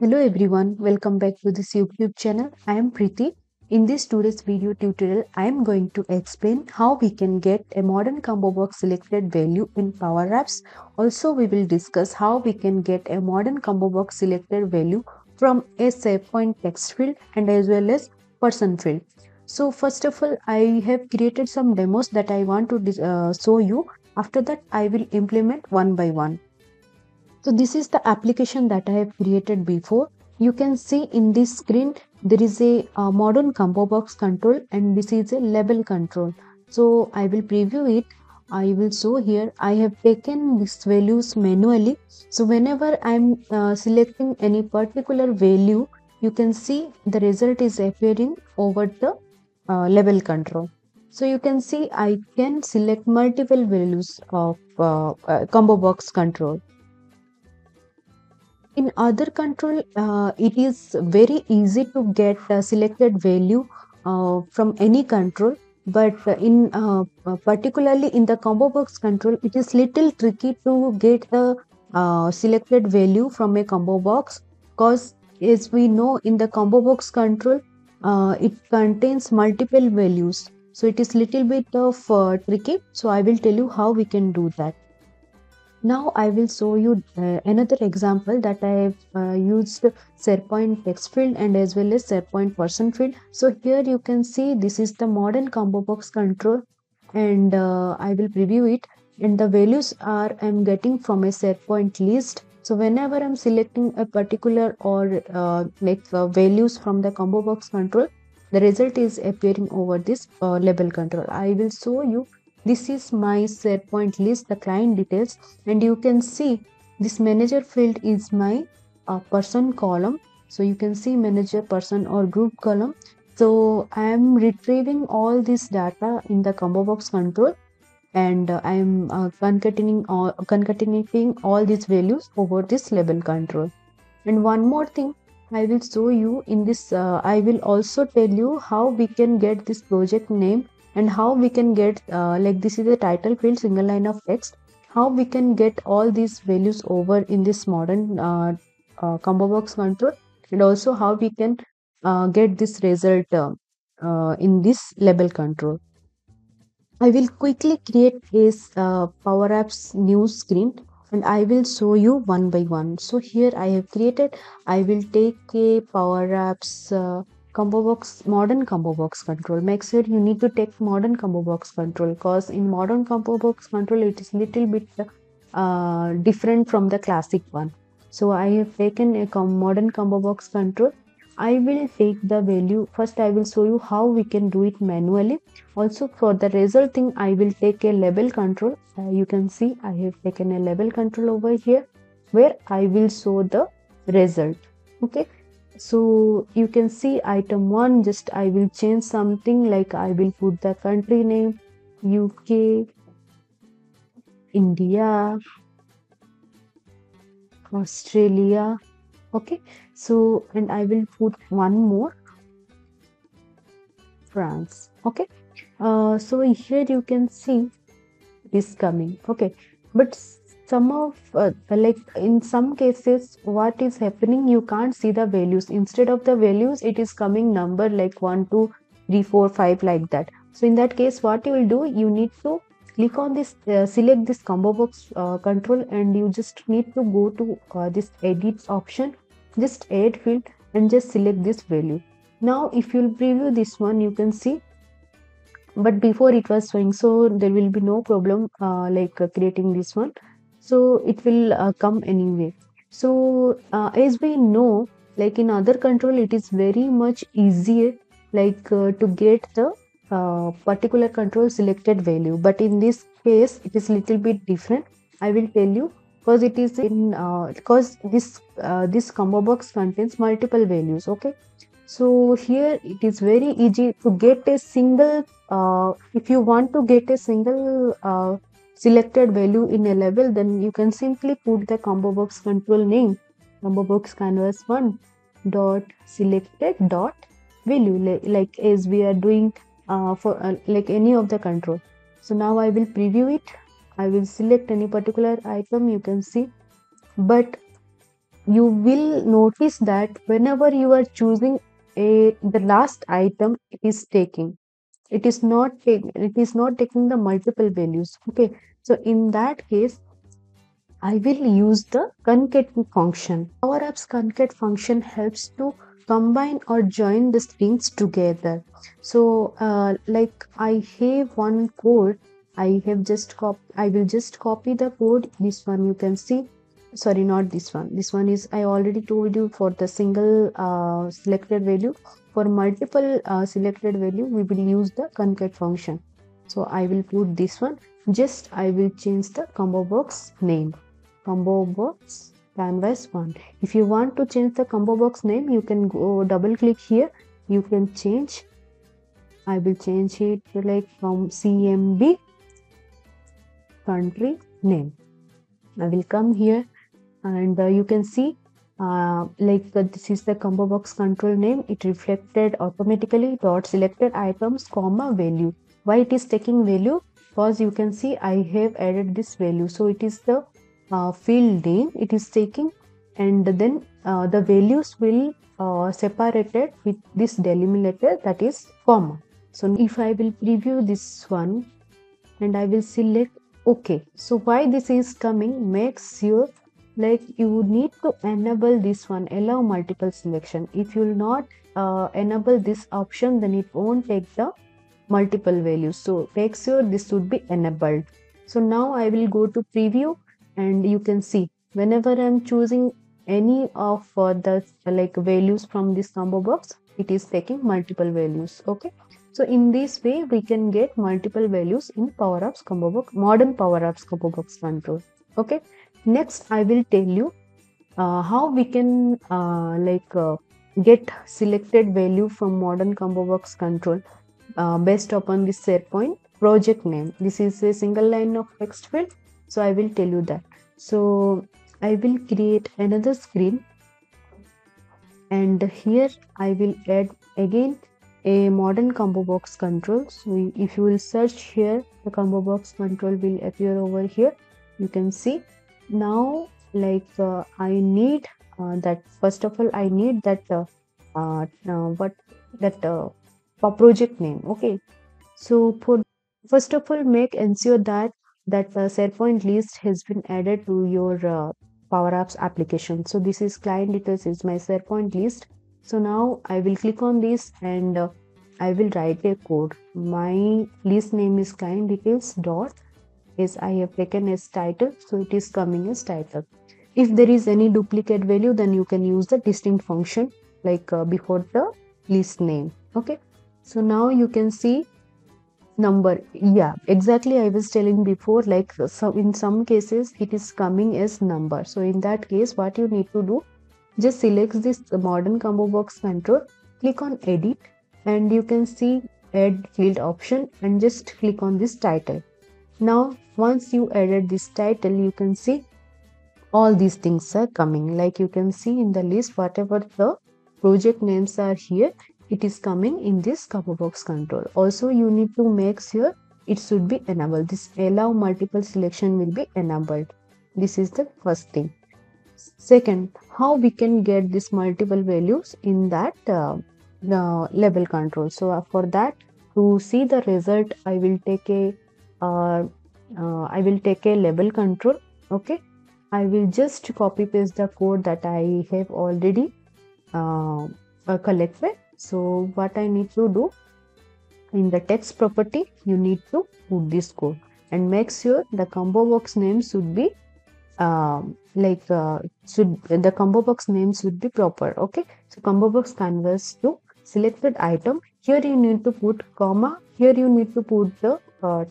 Hello everyone, welcome back to this YouTube channel. I am Preeti. In this today's video tutorial, I am going to explain how we can get a modern ComboBox selected value in Power Apps. Also, we will discuss how we can get a modern ComboBox selected value from a SharePoint text field and as well as person field. So first of all, I have created some demos that I want to show you. After that, I will implement one by one. So this is the application that I have created before. You can see in this screen there is a modern ComboBox control and this is a label control. So I will preview it. I will show here. I have taken these values manually. So whenever I am selecting any particular value, you can see the result is appearing over the label control. So you can see I can select multiple values of ComboBox control. In other control, it is very easy to get selected value from any control, but in particularly in the ComboBox control, it is little tricky to get the selected value from a ComboBox, because as we know in the ComboBox control, it contains multiple values. So it is little bit of tricky. So I will tell you how we can do that. Now I will show you another example that I have used SharePoint text field and as well as SharePoint person field. So here you can see this is the modern ComboBox control and I will preview it, and the values are I am getting from a SharePoint list. So whenever I am selecting a particular or values from the ComboBox control, the result is appearing over this label control. I will show you. This is my SharePoint list, the client details, and you can see this manager field is my person column. So you can see manager, person or group column. So I am retrieving all this data in the ComboBox control and I am concatenating all these values over this label control. And one more thing I will show you in this, I will also tell you how we can get this project name. And how we can get this is the title field, single line of text. How we can get all these values over in this modern ComboBox control, and also how we can get this result in this label control. I will quickly create this Power Apps new screen and I will show you one by one. So here I have created. I will take a Power Apps. ComboBox, modern ComboBox control. Make sure you need to take modern ComboBox control, because in modern ComboBox control it is little bit different from the classic one. So I have taken a modern ComboBox control. I will take the value. First I will show you how we can do it manually. Also for the result thing I will take a label control. You can see I have taken a label control over here where I will show the result. Okay. So you can see item 1, just I will change something, like I will put the country name UK, India, Australia. Okay, so and I will put one more, France. Okay, so here you can see this coming. Okay, but some of in some cases what is happening, you can't see the values. Instead of the values it is coming number like 1 2 3 4 5 like that. So in that case what you will do, you need to click on this select this ComboBox control, and you just need to go to this edit option, just add field and just select this value. Now if you will preview this one, you can see, but before it was showing, so there will be no problem creating this one. So it will come anyway. So as we know, like in other control it is very much easier to get the particular control selected value, but in this case it is little bit different. I will tell you, because it is in this ComboBox contains multiple values. Okay, so here it is very easy to get a single if you want to get a single selected value in a label, then you can simply put the ComboBox control name, ComboBox canvas 1 dot selected dot value, like as we are doing for any of the control. So now I will preview it. I will select any particular item, you can see, but you will notice that whenever you are choosing the last item, it is not taking the multiple values. Okay, so in that case I will use the concat function. Power Apps concat function helps to combine or join the strings together. So like I have one code, I will just copy the code. This one you can see, sorry, not this one. This one is, I already told you, for the single selected value. For multiple selected value, we will use the concat function. So I will put this one. Just I will change the combo box name. Combo box canvas one. If you want to change the combo box name, you can go double click here. You can change. I will change it to like from CMB country name. I will come here and you can see this is the combo box control name. It reflected automatically dot selected items comma value. Why it is taking value? Because you can see I have added this value, so it is the field name it is taking, and then the values will separated with this delimiter, that is comma. So if I will preview this one and I will select okay. So why this is coming? Make sure like you need to enable this one, allow multiple selection. If you will not enable this option, then it won't take the multiple values. So make sure this should be enabled. So now I will go to preview and you can see whenever I'm choosing any of the values from this combo box, it is taking multiple values. Okay. So in this way we can get multiple values in Power Apps ComboBox, modern Power Apps ComboBox control. Okay. Next I will tell you how we can get selected value from modern ComboBox control based upon this SharePoint project name. This is a single line of text field, so I will tell you that. So I will create another screen and here I will add again a modern combo box control. So if you will search here, the combo box control will appear over here. You can see now I need that, first of all I need that project name. Okay, so for first of all ensure that SharePoint list has been added to your Power Apps application. So this is client details, is my SharePoint list. So now I will click on this and I will write a code. My list name is client details dot, yes, I have taken as title, so it is coming as title. If there is any duplicate value, then you can use the distinct function before the list name. Okay, so now you can see number. Yeah, exactly, I was telling before, so in some cases it is coming as number. So in that case what you need to do, just select this modern combo box control, click on edit and you can see add field option and just click on this title. Now once you added this title, you can see all these things are coming. Like you can see in the list, whatever the project names are here, it is coming in this combo box control. Also you need to make sure it should be enabled. This allow multiple selection will be enabled. This is the first thing. Second, how we can get this multiple values in that label control. So for that, to see the result, I will take a label control. Okay, I will just copy paste the code that I have already collected. So what I need to do, in the text property you need to put this code and make sure the combo box name should be proper. Okay, so combo box canvas to selected item, here you need to put comma, here you need to put the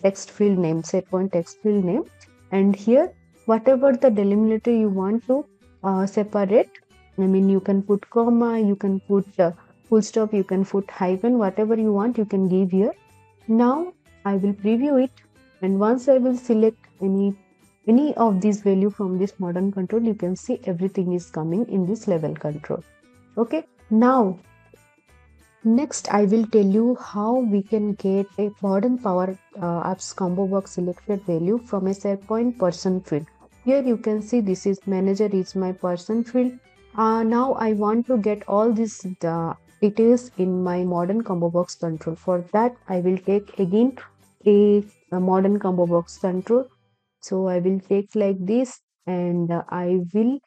text field name, SharePoint text field name, and here whatever the delimiter you want to separate, you can put comma, you can put full stop, you can put hyphen, whatever you want you can give here. Now I will preview it and once I will select any of these value from this modern control, you can see everything is coming in this label control. Okay, now next I will tell you how we can get a modern Power Apps combo box selected value from a SharePoint person field. Here you can see this is manager is my person field. Now I want to get all these details in my modern ComboBox control. For that, I will take again a modern ComboBox control. So I will take like this, and I will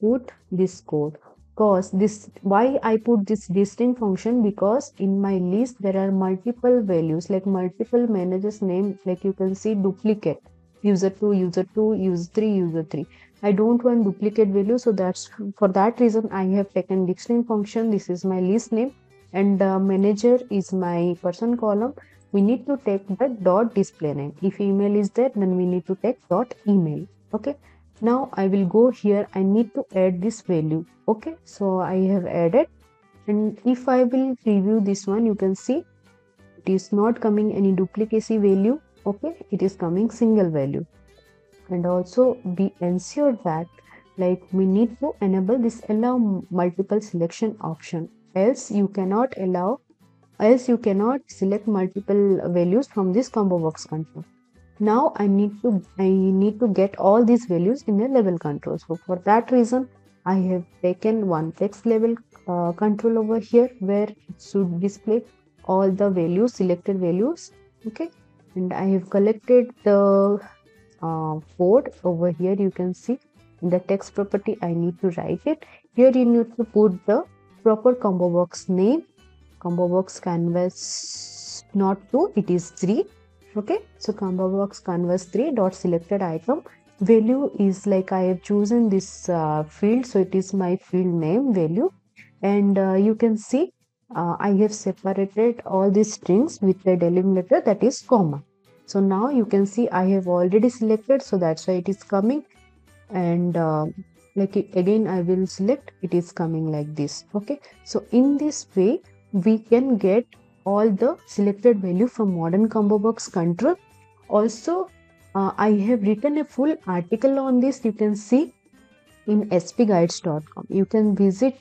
put this code. Cause this, why I put this distinct function, because in my list there are multiple values, like multiple managers name, like you can see duplicate user 2, user 2, user 3, user 3. I don't want duplicate value, so that's for that reason I have taken distinct function. This is my list name, and the manager is my person column. We need to take the dot display name. If email is there, then we need to take dot email. Okay, now I will go here. I need to add this value. Okay, so I have added, and if I will preview this one, you can see it is not coming any duplicacy value. Okay, it is coming single value. And also be ensured that, like, we need to enable this allow multiple selection option, else you cannot select multiple values from this ComboBox control. Now I need to get all these values in a level control. So for that reason, I have taken one text level control over here, where it should display all the values, selected values. Okay, and I have collected the code over here. You can see in the text property I need to write it. Here you need to put the proper ComboBox name, ComboBox canvas not 2, it is 3. Okay, so ComboBox canvas 3 dot selected item value is, like, I have chosen this field, so it is my field name value. And you can see I have separated all these strings with a delimiter, that is comma. So now you can see I have already selected, so that's why it is coming. And like, again I will select, it is coming like this. Okay, so in this way we can get all the selected value from modern ComboBox control. Also I have written a full article on this, you can see in spguides.com. You can visit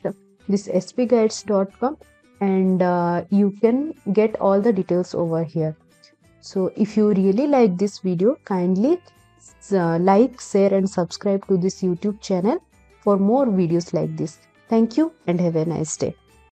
this spguides.com, and you can get all the details over here. So if you really like this video, kindly like, share and subscribe to this YouTube channel for more videos like this. Thank you and have a nice day.